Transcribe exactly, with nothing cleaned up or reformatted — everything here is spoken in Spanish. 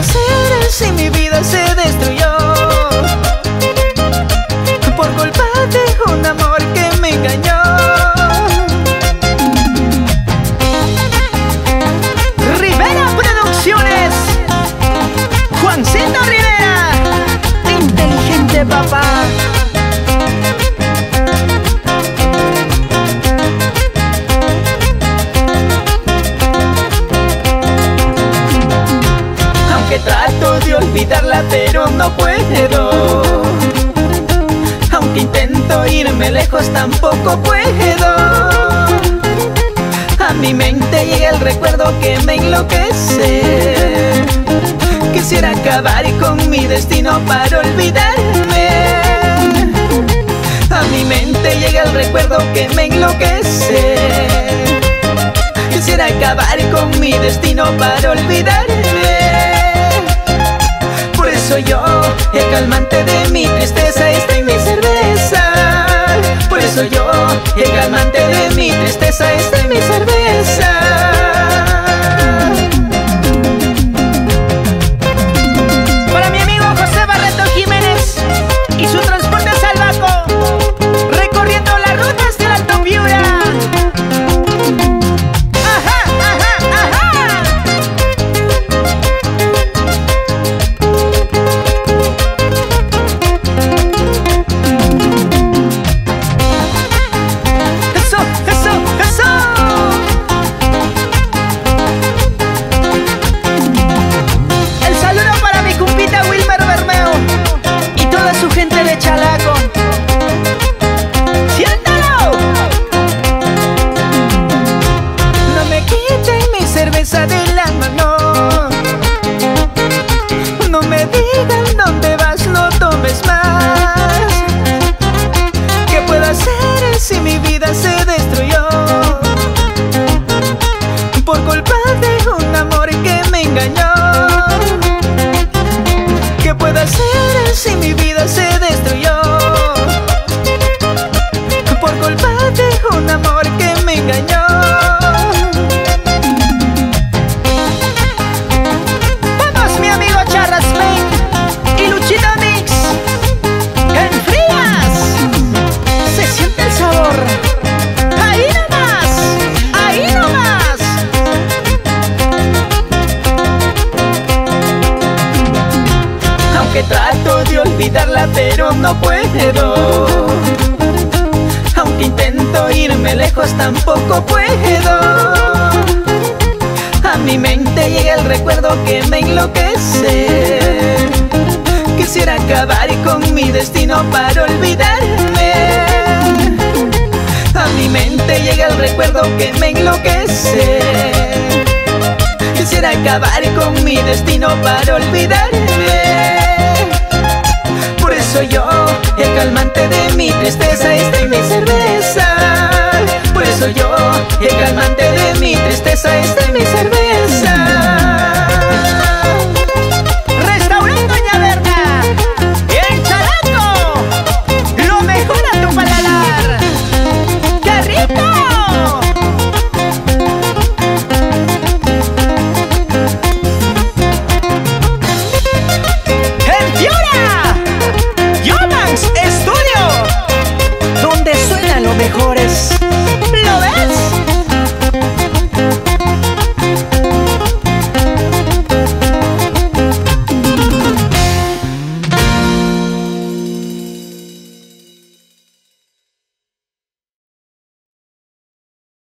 placeres y mi vida se destruyó por culpa de un amor que me engañó. Rivera Producciones, Juancito Rivera, inteligente papá. Trato de olvidarla pero no puedo, aunque intento irme lejos tampoco puedo. A mi mente llega el recuerdo que me enloquece. Quisiera acabar con mi destino para olvidarme. A mi mente llega el recuerdo que me enloquece. Quisiera acabar con mi destino para olvidarme. Soy yo, el calmante de mi tristeza está en mi cerveza. Por eso yo, el calmante de mi tristeza está en mi cerveza. Para mi amigo José Barreto Jiménez y su transporte salvaco, recorriendo las rutas de la Alto Piura. Ajá, ajá, ajá. De la mano, no me digan dónde vas, no tomes más. ¿Qué puedo hacer si mi vida se destruyó por culpa de un amor que me engañó? ¿Qué puedo hacer si mi vida se destruyó por culpa de un amor que me engañó? Trato de olvidarla pero no puedo, aunque intento irme lejos tampoco puedo. A mi mente llega el recuerdo que me enloquece. Quisiera acabar con mi destino para olvidarme. A mi mente llega el recuerdo que me enloquece. Quisiera acabar con mi destino para olvidarme. Soy yo, el calmante de mi tristeza está en mi cerveza. Por eso yo, el calmante de mi tristeza está en mi cerveza.